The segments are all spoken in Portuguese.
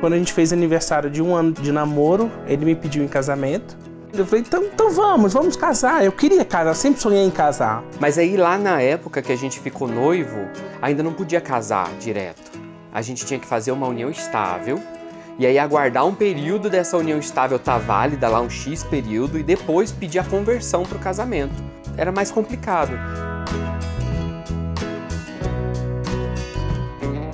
Quando a gente fez aniversário de 1 ano de namoro, ele me pediu em casamento. Eu falei, então vamos casar. Eu queria casar, sempre sonhei em casar. Mas aí lá na época que a gente ficou noivo, ainda não podia casar direto. A gente tinha que fazer uma união estável e aí aguardar um período dessa união estável tá válida lá, um X período, e depois pedir a conversão pro casamento. Era mais complicado.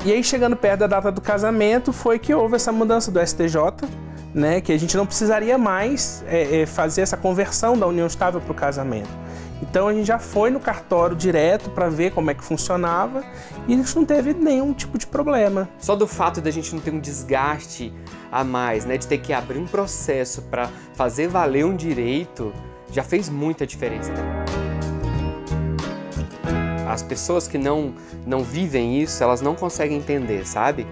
E aí, chegando perto da data do casamento, foi que houve essa mudança do STJ, né, que a gente não precisaria mais fazer essa conversão da união estável para o casamento. Então a gente já foi no cartório direto para ver como é que funcionava e a gente não teve nenhum tipo de problema. Só do fato da gente não ter um desgaste a mais, né, de ter que abrir um processo para fazer valer um direito, já fez muita diferença. As pessoas que não vivem isso, elas não conseguem entender, sabe?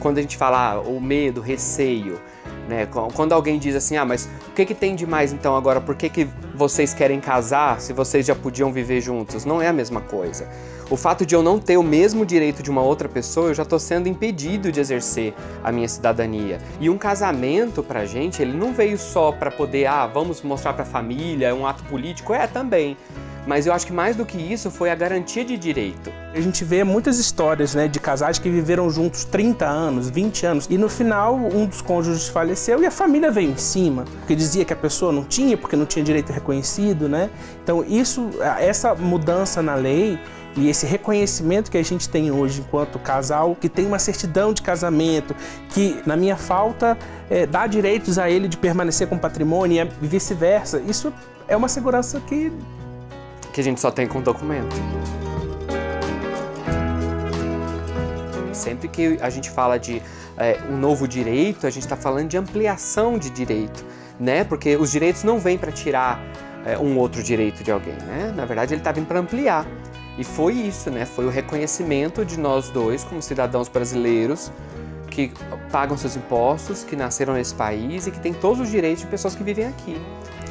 Quando a gente fala o medo, o receio, né? Quando alguém diz assim, ah, mas o que que tem de mais então agora? Por que que vocês querem casar se vocês já podiam viver juntos? Não é a mesma coisa. O fato de eu não ter o mesmo direito de uma outra pessoa, eu já estou sendo impedido de exercer a minha cidadania. E um casamento pra gente, ele não veio só pra poder, ah, vamos mostrar pra família, é um ato político, também. Mas eu acho que mais do que isso foi a garantia de direito. A gente vê muitas histórias, né, de casais que viveram juntos 30 anos, 20 anos, e no final um dos cônjuges faleceu e a família veio em cima, porque dizia que a pessoa não tinha, porque não tinha direito reconhecido, né? Então essa mudança na lei e esse reconhecimento que a gente tem hoje enquanto casal, que tem uma certidão de casamento, que na minha falta dá direitos a ele de permanecer com o patrimônio e vice-versa, isso é uma segurança que a gente só tem com documento. Sempre que a gente fala de um novo direito, a gente está falando de ampliação de direito, né? Porque os direitos não vêm para tirar um outro direito de alguém, né? Na verdade, ele está vindo para ampliar. E foi isso, né? Foi o reconhecimento de nós dois, como cidadãos brasileiros, que pagam seus impostos, que nasceram nesse país e que têm todos os direitos de pessoas que vivem aqui.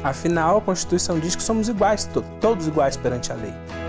Afinal, a Constituição diz que somos iguais, todos iguais perante a lei.